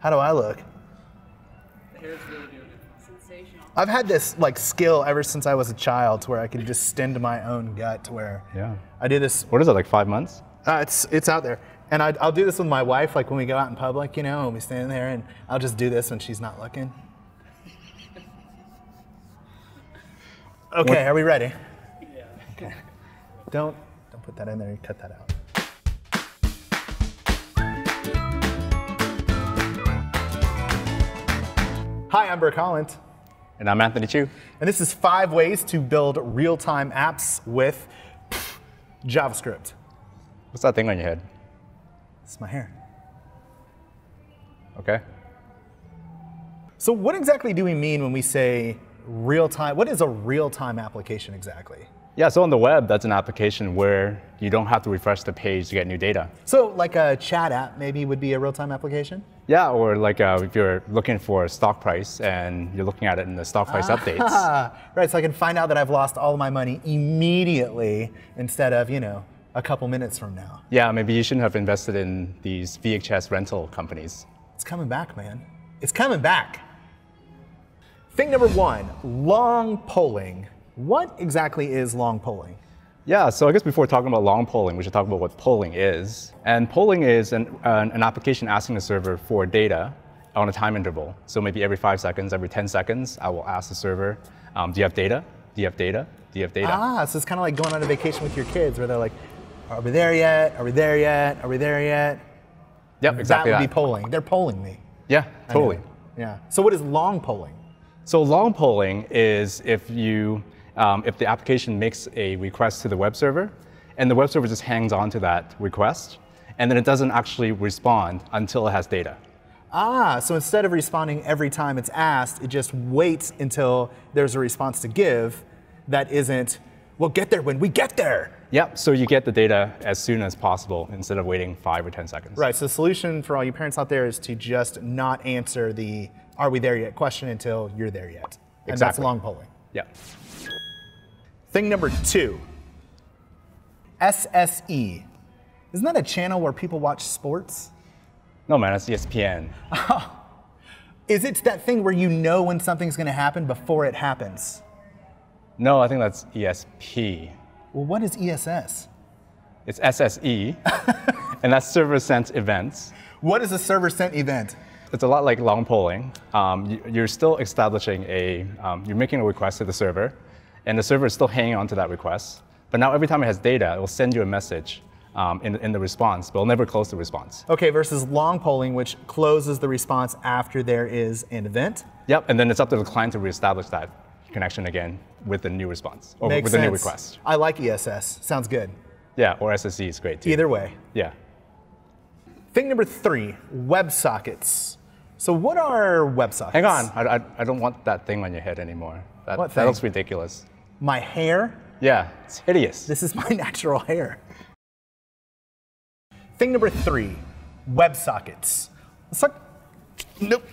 How do I look? Hair's really doing it. Sensational. I've had this like skill ever since I was a child, to where I could just stend my own gut. To where I do this. What is it, like 5 months? It's out there, and I'll do this with my wife, like when we go out in public, you know, and we stand there, and I'll just do this when she's not looking. Okay, what? Are we ready? Yeah. Okay. Don't put that in there. You cut that out. Hi, I'm Burke Holland. And I'm Anthony Chu. And this is 5 ways to build real-time apps with JavaScript. What's that thing on your head? It's my hair. Okay. So what exactly do we mean when we say real-time? What is a real-time application exactly? Yeah, so on the web, that's an application where you don't have to refresh the page to get new data. So like a chat app maybe would be a real-time application? Yeah, or like if you're looking for a stock price and you're looking at it in the stock price updates. Right, so I can find out that I've lost all my money immediately instead of, you know, a couple minutes from now. Yeah, maybe you shouldn't have invested in these VHS rental companies. It's coming back, man. It's coming back. Thing number one, long polling. What exactly is long polling? Yeah, so I guess before talking about long polling, we should talk about what polling is. And polling is an application asking the server for data on a time interval. So maybe every 5 seconds, every 10 seconds, I will ask the server, do you have data? Do you have data? Do you have data? Ah, so it's kind of like going on a vacation with your kids where they're like, are we there yet? Are we there yet? Are we there yet? Yep, exactly. That would be polling. They're polling me. Yeah, totally. Yeah. So what is long polling? So long polling is if the application makes a request to the web server, and the web server just hangs on to that request, and then it doesn't actually respond until it has data. Ah, so instead of responding every time it's asked, it just waits until there's a response to give that isn't, we'll get there when we get there. Yep, so you get the data as soon as possible instead of waiting 5 or 10 seconds. Right, so the solution for all you parents out there is to just not answer the are we there yet question until you're there yet. And exactly. That's long polling. Yeah. Thing number 2, SSE. Isn't that a channel where people watch sports? No, man, it's ESPN. Is it that thing where you know when something's going to happen before it happens? No, I think that's ESP. Well, what is ESS? It's SSE, and that's server-sent events. What is a server-sent event? It's a lot like long polling. You're still establishing you're making a request to the server, and the server is still hanging on to that request. But now every time it has data, it will send you a message in the response, but it'll never close the response. OK, versus long polling, which closes the response after there is an event. Yep, and then it's up to the client to reestablish that connection again with a new response, or with a new request. I like ESS. Sounds good. Yeah, or SSE is great, too. Either way. Yeah. Thing number 3, WebSockets. So what are WebSockets? Hang on. I don't want that thing on your head anymore. What thing? That looks ridiculous. My hair? Yeah, it's hideous. This is my natural hair. Thing number 3, WebSockets. Nope.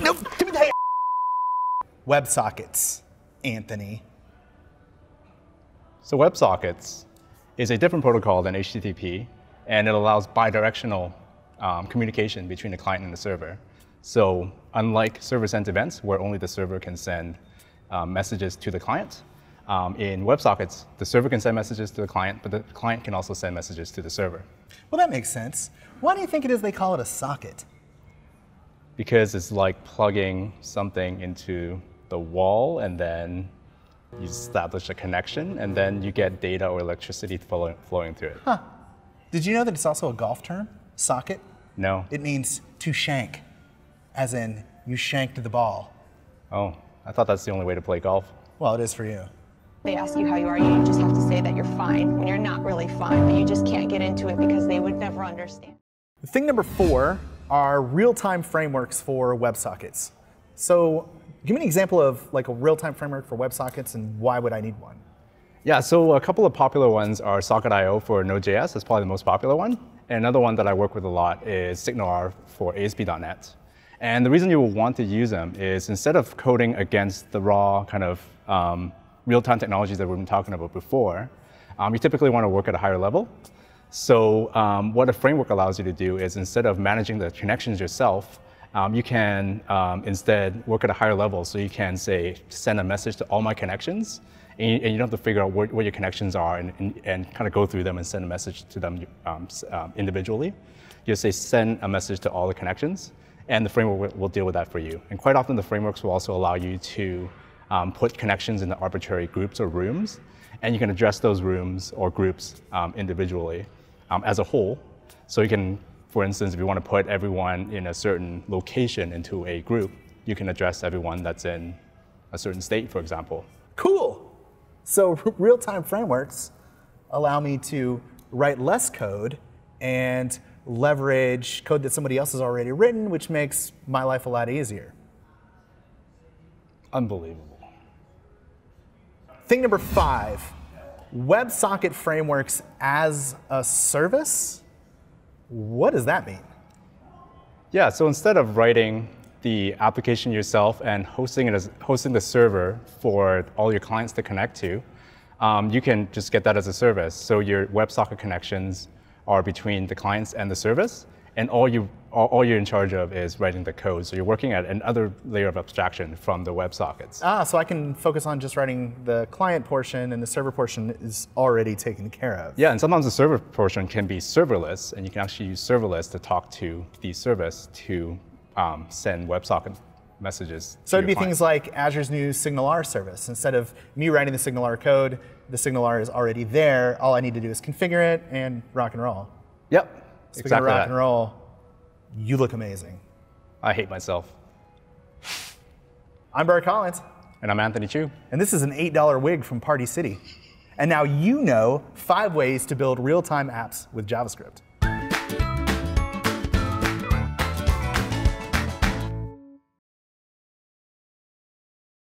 Nope. Give me the hair. WebSockets, Anthony. So WebSockets is a different protocol than HTTP, and it allows bidirectional communication between the client and the server. So unlike server-sent events, where only the server can send messages to the client, in WebSockets, the server can send messages to the client, but the client can also send messages to the server. Well, that makes sense. Why do you think it is they call it a socket? Because it's like plugging something into the wall, and then you establish a connection, and then you get data or electricity flowing through it. Huh. Did you know that it's also a golf term, socket? No. It means to shank, as in you shanked the ball. Oh, I thought that's the only way to play golf. Well, it is for you. They ask you how you are, you just have to say that you're fine, when you're not really fine, but you just can't get into it because they would never understand. Thing number 4 are real-time frameworks for WebSockets. So give me an example of like a real-time framework for WebSockets and why would I need one? Yeah, so a couple of popular ones are Socket.IO for Node.js. That's probably the most popular one. And another one that I work with a lot is SignalR for ASP.NET. And the reason you will want to use them is instead of coding against the raw kind of real-time technologies that we've been talking about before, you typically want to work at a higher level. So what a framework allows you to do is, instead of managing the connections yourself, you can instead work at a higher level. So you can say, send a message to all my connections, and you don't have to figure out what your connections are and kind of go through them and send a message to them individually. You just say, send a message to all the connections, and the framework will deal with that for you. And quite often the frameworks will also allow you to put connections into arbitrary groups or rooms, and you can address those rooms or groups individually as a whole. So you can, for instance, if you want to put everyone in a certain location into a group, you can address everyone that's in a certain state, for example. Cool. So real-time frameworks allow me to write less code and leverage code that somebody else has already written, which makes my life a lot easier. Unbelievable. Thing number 5, WebSocket frameworks as a service. What does that mean? Yeah, so instead of writing the application yourself and hosting it as the server for all your clients to connect to, you can just get that as a service. So your WebSocket connections are between the clients and the service, and all you're in charge of is writing the code. So you're working at another layer of abstraction from the WebSockets. Ah, so I can focus on just writing the client portion, and the server portion is already taken care of. Yeah, and sometimes the server portion can be serverless, and you can actually use serverless to talk to the service to send WebSocket messages. So it'd be client. Things like Azure's new SignalR service. Instead of me writing the SignalR code, the SignalR is already there. All I need to do is configure it and rock and roll. Yep, speaking exactly of rock and roll, you look amazing. I hate myself. I'm Burke Holland. And I'm Anthony Chu. And this is an $8 wig from Party City. And now you know 5 ways to build real-time apps with JavaScript.